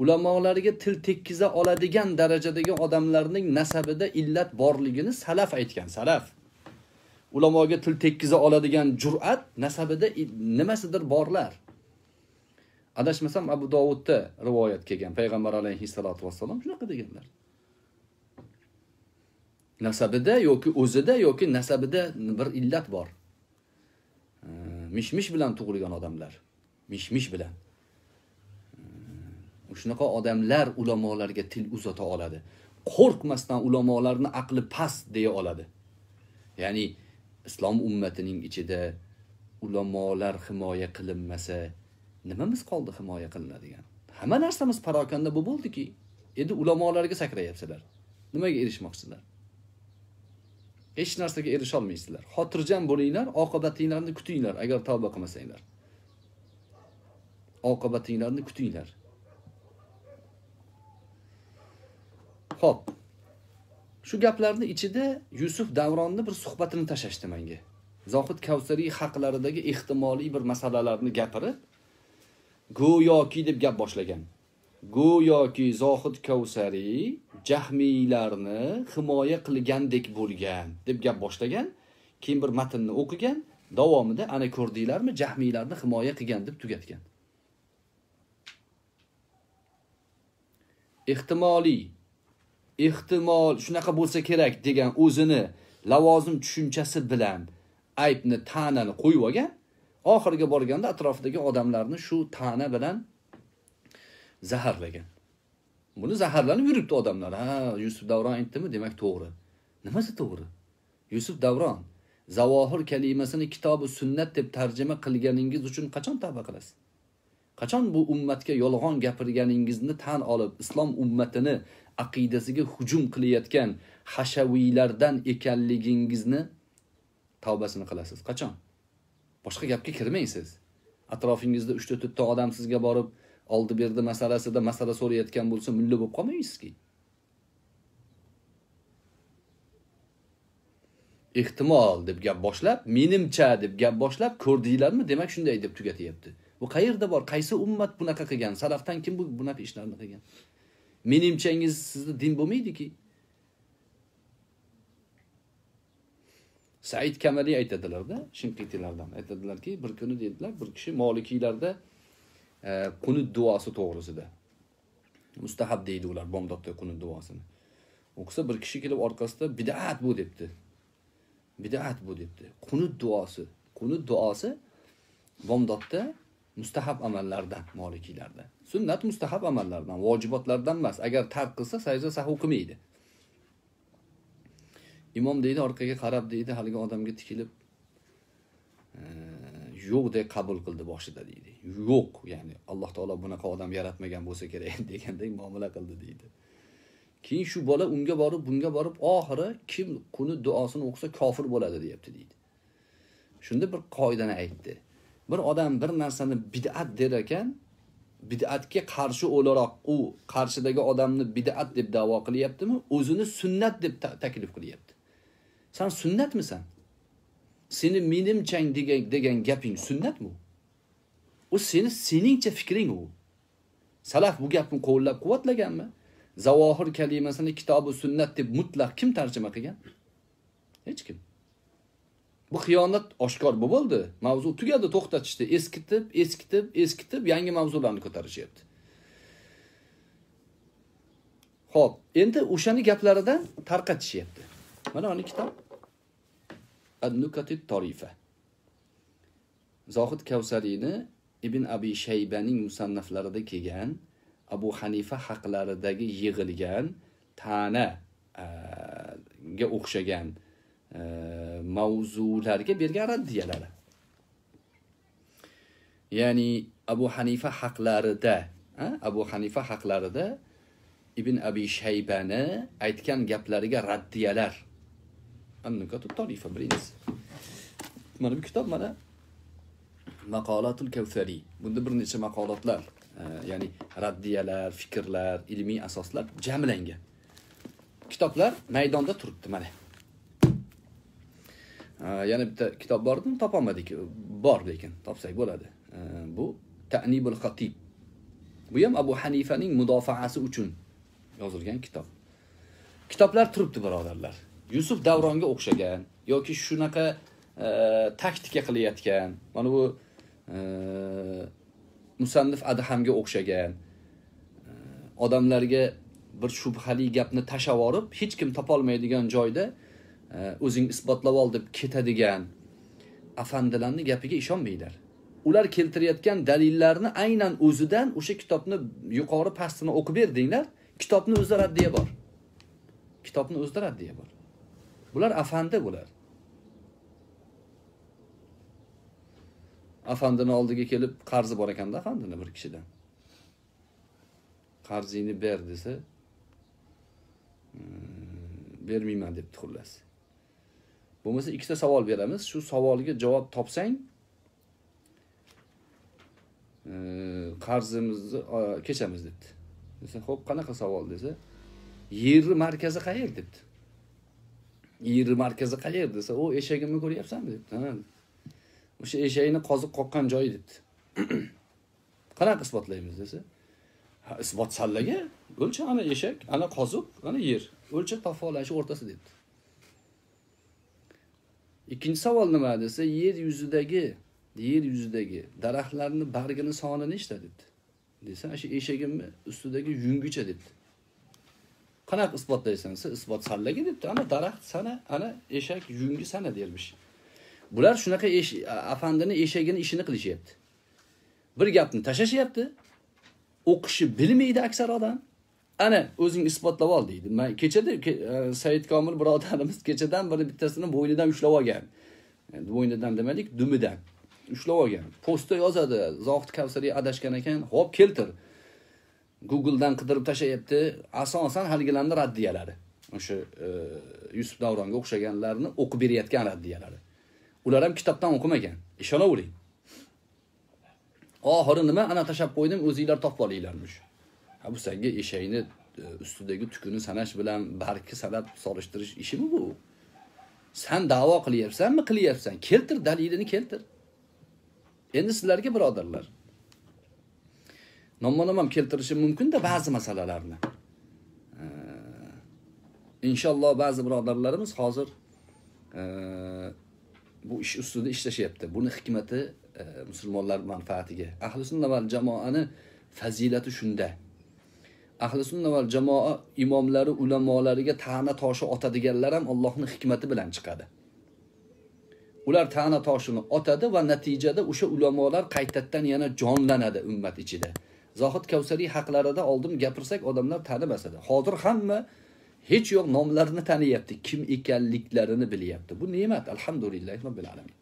ulamolarga til tekkiza oladigan darajadagi odamlarning nasabida illat borligini salaf aytgan. Salaf ulamoga til tekkiza oladigan jur'at nasabida nimasidir borlar. Adashmasam Abu Dawudda rivoyat kelgan, Peygamber Aleyhi Salatu Vassalam shunaqa deganlar. Nasabida yoki o'zida yoki nasabida bir illat bor. Mishmish bilan tug'ilgan odamlar, mishmish bilan shunaqa odamlar ulamolarga til uzata oladi. Qo'rqmasdan ulamolarni aqli past deya oladi. Ya'ni islom ummatining ichida ulamolar himoya qilinmasa nimamiz qoldi himoya qilinadigan? Hamma narsamiz parokanda bu bo'ldiki, endi ulamolarga sakrayapsizlar. Nimaga erishmoqsizlar? Hech narsaga erisha olmaysizlar. Xotirjam bo'linglar, oqibatlaringizni kutinglar agar tavba qilmasanglar. Oqibatlaringizni kutinglar. Hop. Shu gaplarni ichida Yusuf Davronni bir suhbatini tashashdi menga. Zohid Kavsariy haqlaridagi ehtimoliy bir masalalarni gapirib, go'yoki deb gap boshlagan. Go'yoki Zohid Kavsariy jahmiylarni himoya qilgandek bo'lgan deb gap boshlagan, keyin bir matnni o'qigan, davomida ana ko'rdinglarmi, jahmiylarni himoya qilgan deb tugatgan. Ehtimoliy ehtimol shunaqa bo'lsa kerak degan o'zini lavozim tushunchasi bilan aybni ta'nani qo'yib olgan, oxirga borganda atrofidagi odamlarni shu ta'na bilan zaharlagan. Buni zaharlanib yuribdi odamlar. Ha, Yusuf Davron aytdimi, demak to'g'ri. Nimasi to'g'ri? Yusuf Davron zavohir kalimasini kitobi sunnat deb tarjima qilganingiz uchun qachon tavba qilasiz? Qachon bu ummatga yolg'on gapirganingizni tan olib, islom ummatini aqidasiga hujum qilayotgan hashaviylardan ekanligingizni tavbasini qilasiz? Qachon? Boshqa gapga kirmaysiz. Atrofingizda 3-4 ta odam sizga borib, oldi berdi masalasida masala so'rayotgan bo'lsa, mulla bo'lib qolmaysizki. Ehtimol deb gap boshlab, menimcha deb gap boshlab, ko'rdinglarmi, demak shunday deb tugatyapti. Bu qayerda bor? Qaysi ummat bunaqa qilgan? Salafdan kim bu bunaqa ishlarni qilgan? Menimchangiz sizda din bo'lmaydiki. Sa'id Kemalni aytadilar-da, shinqitilardan aytadilar-ki, bir kuni dedilar, bir kishi Molikiylarda qunut duosi to'g'risida. Mustahab deydi ular bomdodda qunut duosini. O'qsa bir kishi kelib orqasida bid'at bu debdi. Bid'at bu debdi. Qunut duosi, qunut duosi bomdodda mustahab amallardan, Molikiylarda. Sunnat mustahab amallardan, vojibotlardan emas. Agar tark qilsa, sajda sahv qilmaydi. Imom deydi, orqaga qarab deydi, haligi odamga tikilib, yo'q deb qabul qildi boshida deydi. Yo'q, ya'ni Alloh taolo bunaqa odam yaratmagan bo'lsa kerak degandek muomala qildi deydi. Keyin shu bola unga borib, bunga borib, oxiri kim qunut duosini o'qsa kofir bo'ladi deyapti deydi. Shunda bir qoidani aytdi. Bir odam bir narsani bid'at der ekan, bid'atga qarshi o'laroq u qarshidagi odamni bid'at deb da'vo qilyaptimi, o'zini sunnat deb taklif qilyapti. Sen sunnatmisan? Seni menimchang degan gaping sunnatmi? U seni seningcha fikring u. Salaf bu gapni qo'llab-quvvatlaganmi? Zavohir kalimasini kitobi sunnat deb mutlaq kim tarjima qilgan? Hech kim. Bu xiyonat oshkor bo'ldi. Mavzu tugadi, to'xtatishdi, eskitib, eskitib, eskitib yangi mavzularni ko'tarishyapti. Xo'p, endi o'shani gaplaridan tarqatishyapti. Mana o'ni kitob An-Nukatit Tarifa. Zohid Kavsariyni Ibn Abi Shaybaning musannaflarida kelgan Abu Hanifa haqlaridagi yig'ilgan ta'na ga o'xshagan mavzularga bergan raddiyalari. Ya'ni Abu Hanifa haqlarida, Abu Hanifa haqlarida Ibn Abi Shaybani aytgan gaplariga raddiyalar. An-Nukatul Tarifa birinchisi. Mana bu kitob, mana Maqalatul Kausari. Bunda bir necha maqolatlar, ya'ni raddiyalar, fikrlar, ilmiy asoslar jamlangan. Kitoblar maydonda turibdi mana. Yana bitta kitob bordim, topamadik. Bor lekin, topsak bo'ladi. Bu Ta'nibul Xatib. Bu ham Abu Hanifa'ning mudofaasi uchun yozilgan kitob. Kitoblar turibdi birodarlar. Yusuf Davronga o'xshagan yoki shunaqa taktika qilayotgan, mana bu musannif Adhamga o'xshagan odamlarga bir shubhali gapni tashavorib, hech kim topolmaydigan joyda o'zing isbotlab ol deb ketadigan afandilarning gapiga ishonmaydilar. Ular keltirayotgan dalillarni aynan o'zidan o'sha kitobni yuqori pastini o'qib berdinglar, kitobni o'zlari raddiya bor. Kitobni o'zlari raddiya bor. Bular afandi bular. Afandini oldiga kelib qarzi bor ekanda afandini bir kishidan. Qarzingni ber desa, bermayman deb tuxulasi. Bo'lmasa ikkita savol beramiz. Shu savolga javob topsang, qarzimizni kechamiz debdi. Desa, "Xo'p, qanaqa savol?" desa, "Yerni markazi qayer?" debdi. "Yerni markazi qayer?" desa, "O, eshagimni ko'ryapsanmi?" debdi. "Ha." O'sha eshakni qoziq qoqqan joyi debdi. Qanaqa isbotlaymiz desa, "Ha, isbot sallaga, o'lcha ana eshak, ana qoziq, ana yer. O'lcha tafolashi o'rtasi" debdi. Ikkinchi savol nima desa, yer yuzidagi daraxtlarni bargini soni nechta debdi. Desa, "Asha eshagimni ustidagi yungicha" debdi. Qanaqa isbotlaysan? "Isbot sallaga" debdi. "Ana daraxt sana, ana eshak yungi sana" dermish. Bular shunaqa afandini eshagini ishini qilishyapti. Bir gapni tashashyapti. O'qishi bilmaydi aksar odam. Ana o'zing isbotlab ol deydi. Men kechada Sa'id Kemal birodarimiz kechadan biri bittasini bo'ynidan ushlab olgan. Endi bo'ynidan demaylik, dumidan ushlab olgan. Postda yozadi, Zohid Kavsariy adashgan ekan. Xo'p, keltir. Google dan qidirib tashayapti. Asosan halgilarni raddiyalari. O'sha Yusuf Davronga o'xshaganlarni o'qib berayotgan raddiyalari. Ular ham kitobdan o'qimagan. Ishonavering. Oxiri nima? Ana tashab qo'ydim, o'zingizlar topib olinglarmish. Ha, bu senga eshakni ustidagi tukuni sanash bilan barki sanab solishtirish ishimi bu? Sen da'vo qilyapsanmi, qilyapsan? Keltir dalilini, keltir. Endi sizlarga birodarlar, nomma-nom keltirishim mumkin-da ba'zi masalalarni. Inshaalloh ba'zi birodarlarimiz hozir bu ish ustida ishlashyapti. Buni hikmati musulmonlar manfaatiga. Ahlus Sunnawal Jamoani fazilati shunda. Ahlus Sunnawal Jamoa imomlari, ulamolariga ta'na toshi otadiganlar ham Allohning hikmati bilan chiqadi. Ular ta'na toshini otadi va natijada o'sha ulamolar qaytadan yana jonlanadi ummat ichida. Zohid Kavsariy haqlarida oldin gapirsak odamlar tanimasadi. Hozir hamma hech yo'q nomlarini taniyapti, kim ekanliklarini bilyapti. Bu ne'mat, alhamdulillah, robbil alamin.